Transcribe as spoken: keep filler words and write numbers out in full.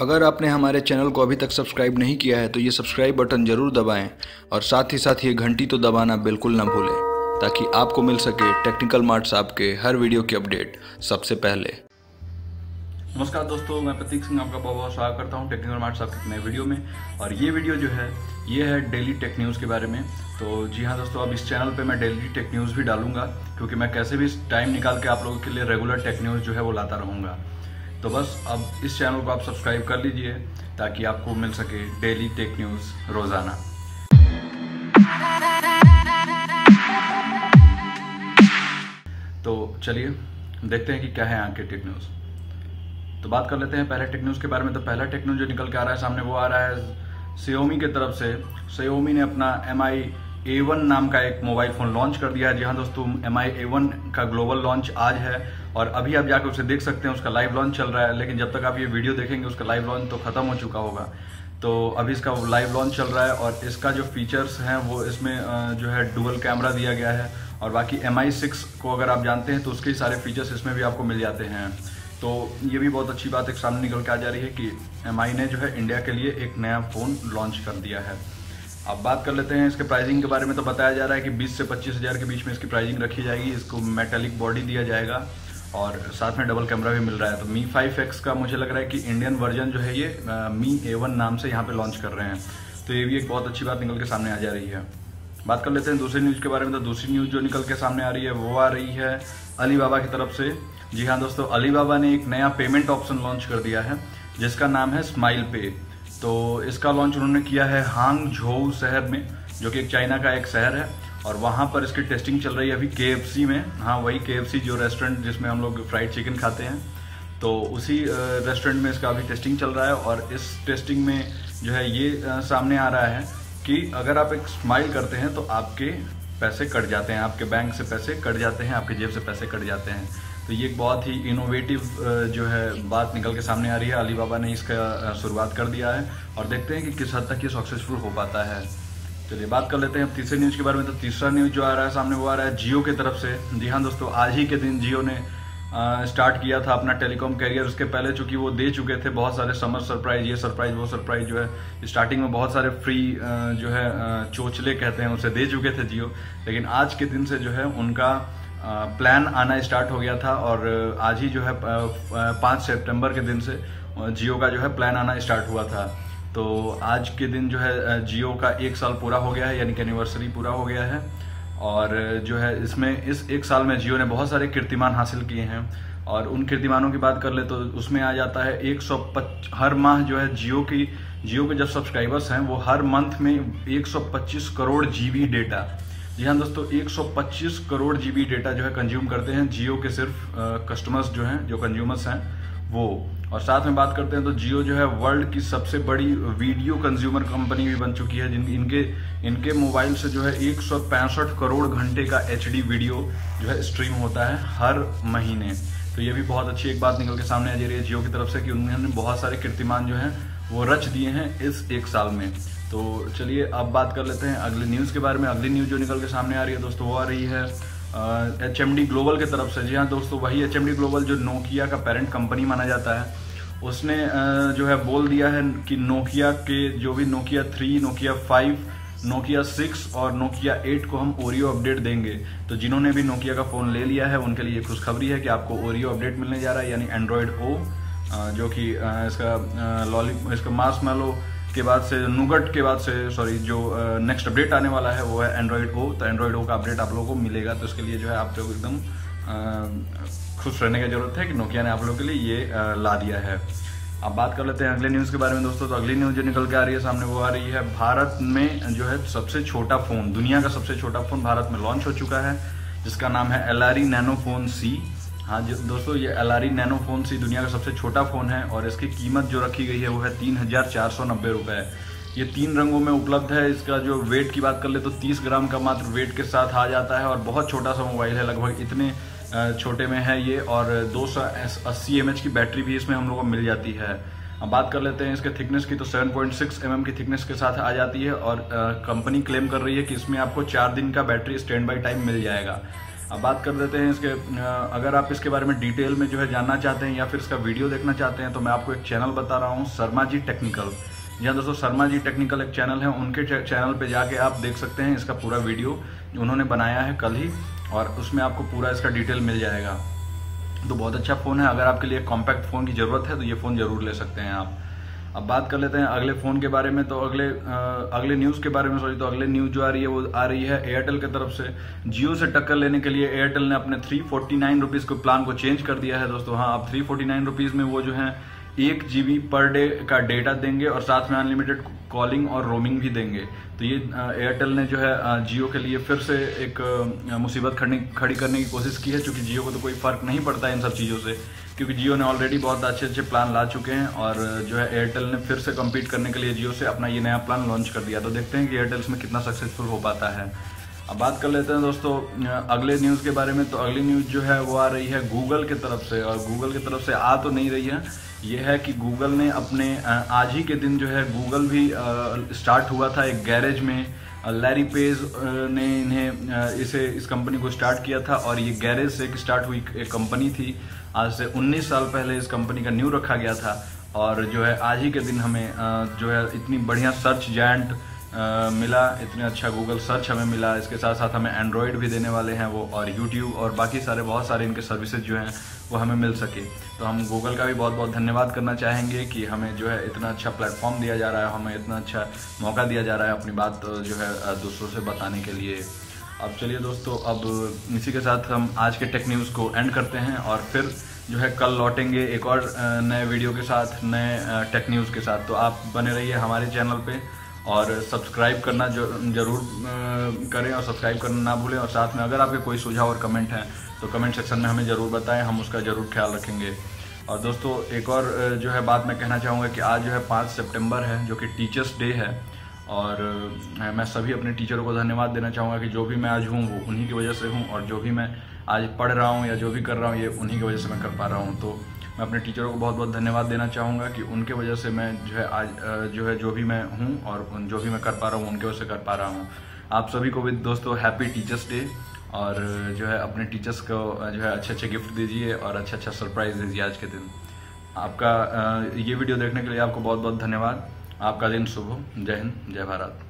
अगर आपने हमारे चैनल को अभी तक सब्सक्राइब नहीं किया है तो ये सब्सक्राइब बटन जरूर दबाएं और साथ ही साथ ये घंटी तो दबाना बिल्कुल ना भूलें ताकि आपको मिल सके टेक्निकल मार्ट्स आपके हर वीडियो की अपडेट सबसे पहले। नमस्कार दोस्तों, मैं प्रतीक सिंह आपका बहुत बहुत स्वागत करता हूँ टेक्निकल मार्ट्स आपके एक नए वीडियो में। और ये वीडियो जो है ये है डेली टेक न्यूज़ के बारे में। तो जी हाँ दोस्तों, अब इस चैनल पे मैं डेली टेक न्यूज़ भी डालूंगा क्योंकि मैं कैसे भी टाइम निकाल के आप लोगों के लिए रेगुलर टेक न्यूज़ जो है वो लाता रहूँगा। तो बस अब इस चैनल को आप सब्सक्राइब कर लीजिए ताकि आपको मिल सके डेली टेक न्यूज़ रोज़ाना। तो चलिए देखते हैं कि क्या है आज के टेक न्यूज़। तो बात कर लेते हैं पहले टेक न्यूज़ के बारे में। तो पहला टेक न्यूज़ जो निकल के आ रहा है सामने वो आ रहा है Xiaomi की तरफ से। Xiaomi ने अपना एम आई ए वन नाम का एक मोबाइल फ़ोन लॉन्च कर दिया है। जी हाँ दोस्तों, एम आई ए वन का ग्लोबल लॉन्च आज है और अभी आप जाकर उसे देख सकते हैं, उसका लाइव लॉन्च चल रहा है। लेकिन जब तक आप ये वीडियो देखेंगे उसका लाइव लॉन्च तो ख़त्म हो चुका होगा। तो अभी इसका लाइव लॉन्च चल रहा है और इसका जो फीचर्स हैं वो इसमें जो है डुअल कैमरा दिया गया है और बाकी एम आई सिक्स को अगर आप जानते हैं तो उसके सारे फीचर्स इसमें भी आपको मिल जाते हैं। तो ये भी बहुत अच्छी बात एक सामने निकल के आ जा रही है कि एम आई ने जो है इंडिया के लिए एक नया फ़ोन लॉन्च कर दिया है। अब बात कर लेते हैं इसके प्राइसिंग के बारे में। तो बताया जा रहा है कि बीस से पच्चीस हज़ार के बीच में इसकी प्राइसिंग रखी जाएगी। इसको मेटालिक बॉडी दिया जाएगा और साथ में डबल कैमरा भी मिल रहा है। तो मी फाइव एक्स का मुझे लग रहा है कि इंडियन वर्जन जो है ये मी ए वन नाम से यहाँ पर लॉन्च कर रहे हैं। तो ये भी एक बहुत अच्छी बात निकल के सामने आ जा रही है। बात कर लेते हैं दूसरी न्यूज़ के बारे में। तो दूसरी न्यूज़ जो निकल के सामने आ रही है वो आ रही है अलीबाबा की तरफ से। जी हाँ दोस्तों, अलीबाबा ने एक नया पेमेंट ऑप्शन लॉन्च कर दिया है जिसका नाम है स्माइल पे। तो इसका लॉन्च उन्होंने किया है हांगझोउ शहर में, जो कि एक चाइना का एक शहर है और वहाँ पर इसकी टेस्टिंग चल रही है अभी के एफ सी में। हाँ वही के एफ सी जो रेस्टोरेंट जिसमें हम लोग फ्राइड चिकन खाते हैं, तो उसी रेस्टोरेंट में इसका अभी टेस्टिंग चल रहा है। और इस टेस्टिंग में जो है ये सामने आ रहा है कि अगर आप एक स्माइल करते हैं तो आपके पैसे कट जाते हैं, आपके बैंक से पैसे कट जाते हैं, आपके जेब से पैसे कट जाते हैं। तो ये एक बहुत ही इनोवेटिव जो है बात निकल के सामने आ रही है। अलीबाबा ने इसका शुरुआत कर दिया है और देखते हैं कि किस हद तक ये सक्सेसफुल हो पाता है। चलिए बात कर लेते हैं अब तीसरे न्यूज़ के बारे में। तो तीसरा न्यूज़ जो आ रहा है सामने वो आ रहा है जियो की तरफ से। जी हाँ दोस्तों, आज ही के दिन जियो ने स्टार्ट किया था अपना टेलीकॉम कैरियर। उसके पहले चूँकि वो दे चुके थे बहुत सारे समर सरप्राइज, ये सरप्राइज वो सरप्राइज जो है स्टार्टिंग में बहुत सारे फ्री जो है चोचले कहते हैं उसे दे चुके थे जियो। लेकिन आज के दिन से जो है उनका प्लान आना स्टार्ट हो गया था और आज ही जो है पाँच सितंबर के दिन से जियो का जो है प्लान आना स्टार्ट हुआ था। तो आज के दिन जो है जियो का एक साल पूरा हो गया है, यानी कि एनिवर्सरी पूरा हो गया है। और जो है इसमें इस एक साल में जियो ने बहुत सारे कीर्तिमान हासिल किए हैं और उन कीर्तिमानों की बात कर ले तो उसमें आ जाता है एक सौ पच्चीस। हर माह जो है जियो की जियो के जब सब्सक्राइबर्स हैं वो हर मंथ में एक सौ पच्चीस करोड़ जीबी डेटा, जी हाँ दोस्तों एक सौ पच्चीस करोड़ जीबी डेटा जो है कंज्यूम करते हैं जियो के सिर्फ कस्टमर्स जो हैं, जो कंज्यूमर्स हैं वो। और साथ में बात करते हैं तो जियो जो है वर्ल्ड की सबसे बड़ी वीडियो कंज्यूमर कंपनी भी बन चुकी है। जिन इनके इनके मोबाइल से जो है एक सौ पैंसठ करोड़ घंटे का एच डी वीडियो जो है स्ट्रीम होता है हर महीने। तो ये भी बहुत अच्छी एक बात निकल के सामने आ जा रही है जियो की तरफ से कि उन्होंने बहुत सारे कीर्तिमान जो हैं वो रच दिए हैं इस एक साल में। तो चलिए अब बात कर लेते हैं अगली न्यूज़ के बारे में। अगली न्यूज़ जो निकल के सामने आ रही है दोस्तों वो आ रही है एच एम डी ग्लोबल की तरफ से। जी हाँ दोस्तों, वही एच एम डी ग्लोबल जो नोकिया का पेरेंट कंपनी माना जाता है, उसने uh, जो है बोल दिया है कि नोकिया के जो भी Nokia three, Nokia five, Nokia six और नोकिया एट को हम ओरियो अपडेट देंगे। तो जिन्होंने भी नोकिया का फ़ोन ले लिया है उनके लिए खुशखबरी है कि आपको ओरियो अपडेट मिलने जा रहा है, यानी एंड्रॉयड ओ जो कि इसका लॉली इसका मार्शमैलो के बाद से नूगट के बाद से सॉरी जो नेक्स्ट अपडेट आने वाला है वो है एंड्रॉयड ओ। तो एंड्रॉयड ओ का अपडेट आप लोगों को मिलेगा, तो उसके लिए जो है आप लोग एकदम खुश रहने की जरूरत है कि नोकिया ने आप लोगों के लिए ये ला दिया है। अब बात कर लेते हैं अगले न्यूज़ के बारे में दोस्तों। तो अगली न्यूज़ जो निकल के आ रही है सामने वो आ रही है भारत में जो है सबसे छोटा फ़ोन, दुनिया का सबसे छोटा फ़ोन भारत में लॉन्च हो चुका है जिसका नाम है एलारी नैनो फोन सी। हाँ दोस्तों, ये एलारी नैनो फोन सी दुनिया का सबसे छोटा फ़ोन है और इसकी कीमत जो रखी गई है वो है तीन हज़ार चार सौ नब्बे रुपये। ये तीन रंगों में उपलब्ध है। इसका जो वेट की बात कर ले तो तीस ग्राम का मात्र वेट के साथ आ जाता है और बहुत छोटा सा मोबाइल है, लगभग इतने छोटे में है ये। और दो सौ अस्सी एम एच की बैटरी भी इसमें हम लोग को मिल जाती है। अब बात कर लेते हैं इसके थिकनेस की। तो सात पॉइंट सिक्स एम एम की थिकनेस के साथ आ जाती है और कंपनी क्लेम कर रही है कि इसमें आपको चार दिन का बैटरी स्टैंड बाई टाइम मिल जाएगा। अब बात कर देते हैं इसके। अगर आप इसके बारे में डिटेल में जो है जानना चाहते हैं या फिर इसका वीडियो देखना चाहते हैं तो मैं आपको एक चैनल बता रहा हूँ, शर्मा जी टेक्निकल। जी दोस्तों, शर्मा जी टेक्निकल एक चैनल है, उनके चैनल पे जाके आप देख सकते हैं इसका पूरा वीडियो उन्होंने बनाया है कल ही, और उसमें आपको पूरा इसका डिटेल मिल जाएगा। तो बहुत अच्छा फ़ोन है, अगर आपके लिए कॉम्पैक्ट फ़ोन की ज़रूरत है तो ये फ़ोन ज़रूर ले सकते हैं आप। अब बात कर लेते हैं अगले फ़ोन के बारे में। तो अगले अगले न्यूज़ के बारे में सॉरी तो अगले न्यूज़ जो आ रही है वो आ रही है एयरटेल की तरफ से। जियो से टक्कर लेने के लिए एयरटेल ने अपने थ्री फोर्टी नाइन रुपीज़ को प्लान को चेंज कर दिया है दोस्तों। हाँ, आप थ्री फोर्टी नाइन रुपीज़ में वो जो है एक जी बी पर डे का डेटा देंगे और साथ में अनलिमिटेड कॉलिंग और रोमिंग भी देंगे। तो ये एयरटेल ने जो है जियो के लिए फिर से एक मुसीबत खड़ी खड़ी करने की कोशिश की है, क्योंकि जियो को तो कोई फ़र्क नहीं पड़ता है इन सब चीज़ों से, क्योंकि जियो ने ऑलरेडी बहुत अच्छे अच्छे प्लान ला चुके हैं। और जो है एयरटेल ने फिर से कम्पीट करने के लिए जियो से अपना ये नया प्लान लॉन्च कर दिया। तो देखते हैं कि एयरटेल इसमें कितना सक्सेसफुल हो पाता है। अब बात कर लेते हैं दोस्तों अगले न्यूज़ के बारे में। तो अगली न्यूज़ जो है वो आ रही है गूगल की तरफ से, और गूगल की तरफ से आ तो नहीं रही है, ये है कि गूगल ने अपने आज ही के दिन जो है गूगल भी स्टार्ट हुआ था एक गैरेज में। लैरी पेज ने इन्हें इसे इस कंपनी को स्टार्ट किया था, और ये गैरेज से स्टार्ट हुई एक कंपनी थी। आज से उन्नीस साल पहले इस कंपनी का न्यू रखा गया था, और जो है आज ही के दिन हमें जो है इतनी बढ़िया सर्च जायंट Uh, मिला, इतने अच्छा गूगल सर्च हमें मिला। इसके साथ साथ हमें एंड्रॉयड भी देने वाले हैं वो, और यूट्यूब और बाकी सारे बहुत सारे इनके सर्विसेज जो हैं वो हमें मिल सके। तो हम गूगल का भी बहुत बहुत धन्यवाद करना चाहेंगे कि हमें जो है इतना अच्छा प्लेटफॉर्म दिया जा रहा है, हमें इतना अच्छा मौका दिया जा रहा है अपनी बात जो है दूसरों से बताने के लिए। अब चलिए दोस्तों, अब इसी के साथ हम आज के टेक न्यूज़ को एंड करते हैं, और फिर जो है कल लौटेंगे एक और नए वीडियो के साथ, नए टेक न्यूज़ के साथ। तो आप बने रहिए हमारे चैनल पर, और सब्सक्राइब करना जरूर करें, और सब्सक्राइब करना ना भूलें। और साथ में अगर आपके कोई सुझाव और कमेंट हैं तो कमेंट सेक्शन में हमें ज़रूर बताएं, हम उसका ज़रूर ख्याल रखेंगे। और दोस्तों एक और जो है बात मैं कहना चाहूँगा कि आज जो है पाँच सितंबर है, जो कि टीचर्स डे है, और मैं सभी अपने टीचरों को धन्यवाद देना चाहूँगा कि जो भी मैं आज हूँ वो उन्हीं की वजह से हूँ, और जो भी मैं आज पढ़ रहा हूँ या जो भी कर रहा हूँ ये उन्हीं की वजह से मैं कर पा रहा हूँ। तो मैं अपने टीचरों को बहुत बहुत धन्यवाद देना चाहूँगा कि उनके वजह से मैं जो है आज जो है जो भी मैं हूँ और जो भी मैं कर पा रहा हूँ उनके वजह से कर पा रहा हूँ। आप सभी को भी दोस्तों हैप्पी टीचर्स डे, और जो है अपने टीचर्स को जो है अच्छे अच्छे गिफ्ट दीजिए और अच्छा अच्छा सरप्राइज़ दीजिए आज के दिन। आपका ये वीडियो देखने के लिए आपको बहुत बहुत धन्यवाद। आपका दिन शुभ हो। जय हिंद, जय भारत।